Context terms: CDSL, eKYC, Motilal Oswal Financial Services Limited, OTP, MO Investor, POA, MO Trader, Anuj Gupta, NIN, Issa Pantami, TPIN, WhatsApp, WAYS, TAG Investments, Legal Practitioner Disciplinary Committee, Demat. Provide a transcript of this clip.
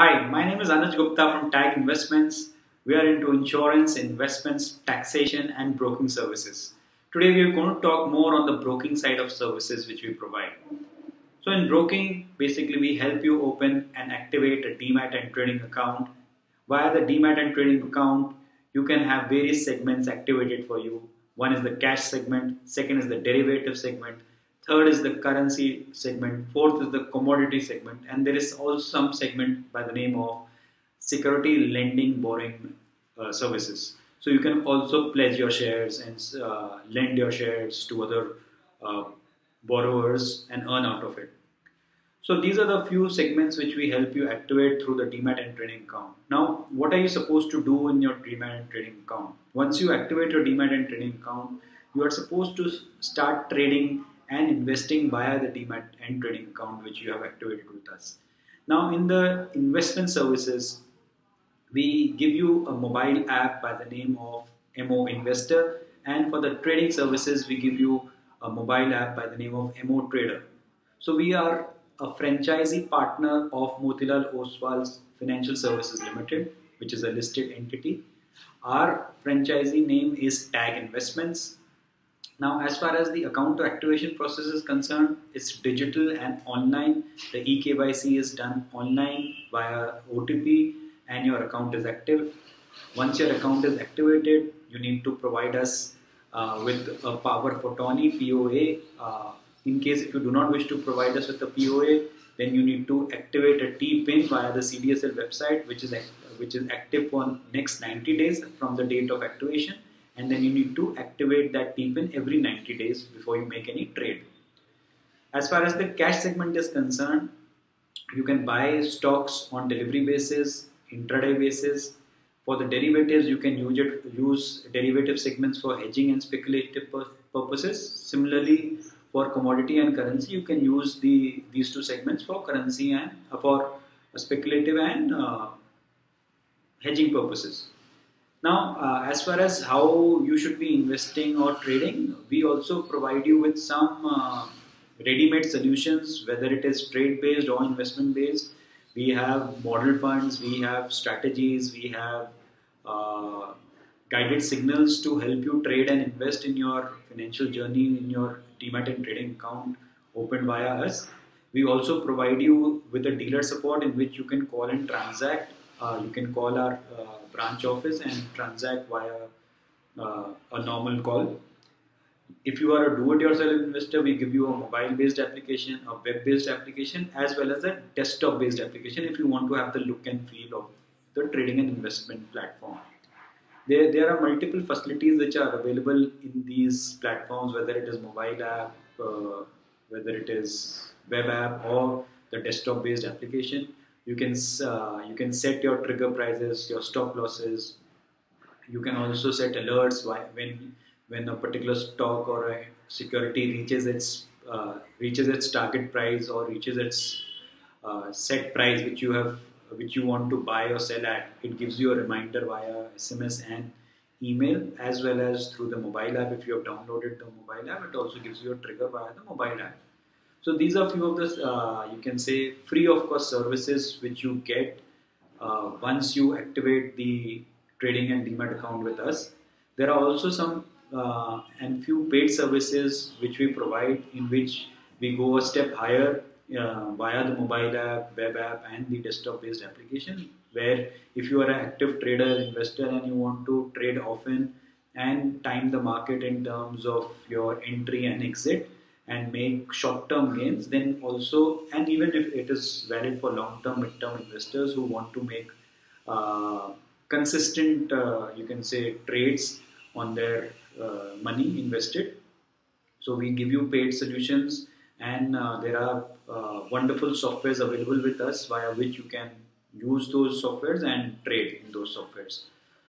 Hi, my name is Anuj Gupta from TAG Investments. We are into insurance, investments, taxation and broking services. Today we are going to talk more on the broking side of services which we provide. So in broking, basically we help you open and activate a Demat and trading account. Via the Demat and trading account, you can have various segments activated for you. One is the cash segment, second is the derivative segment, third is the currency segment, fourth is the commodity segment, and there is also some segment by the name of security lending borrowing services. So you can also pledge your shares and lend your shares to other borrowers and earn out of it. So these are the few segments which we help you activate through the Demat and trading account. Now, what are you supposed to do in your Demat and trading account? Once you activate your Demat and trading account, you are supposed to start trading and investing via the Demat and trading account which you have activated with us. Now in the investment services, we give you a mobile app by the name of MO Investor, and for the trading services we give you a mobile app by the name of MO Trader. So we are a franchisee partner of Motilal Oswal Financial Services Limited, which is a listed entity. Our franchisee name is TAG Investments. Now, as far as the account activation process is concerned, it's digital and online. The eKYC is done online via OTP and your account is active. Once your account is activated, you need to provide us with a power of attorney, POA. In case if you do not wish to provide us with a POA, then you need to activate a TPIN via the CDSL website, which is active for next 90 days from the date of activation. And then you need to activate that TPIN every 90 days before you make any trade. As far as the cash segment is concerned, you can buy stocks on delivery basis, intraday basis. For the derivatives, you can use derivative segments for hedging and speculative purposes. Similarly, for commodity and currency, you can use these two segments for currency and for speculative and hedging purposes. Now, as far as how you should be investing or trading, we also provide you with some ready-made solutions, whether it is trade-based or investment-based. We have model funds, we have strategies, we have guided signals to help you trade and invest in your financial journey, in your Demat and trading account opened via us. We also provide you with a dealer support in which you can call and transact. You can call our branch office and transact via a normal call. If you are a do-it-yourself investor, we give you a mobile-based application, a web-based application, as well as a desktop-based application if you want to have the look and feel of the trading and investment platform. There are multiple facilities which are available in these platforms, whether it is mobile app, whether it is web app or the desktop-based application. You can set your trigger prices, your stop losses. You can also set alerts when a particular stock or a security reaches its target price or reaches its set price which you want to buy or sell at. It gives you a reminder via SMS and email, as well as through the mobile app. If you have downloaded the mobile app, it also gives you a trigger via the mobile app. So these are few of the, you can say, free of cost services which you get once you activate the trading and Demat account with us. There are also some and few paid services which we provide, in which we go a step higher via the mobile app, web app and the desktop based application, where if you are an active trader, investor and you want to trade often and time the market in terms of your entry and exit, and make short-term gains, then also, and even if it is valid for long-term, mid-term investors who want to make consistent, you can say, trades on their money invested. So we give you paid solutions, and there are wonderful softwares available with us via which you can use those softwares and trade in those softwares.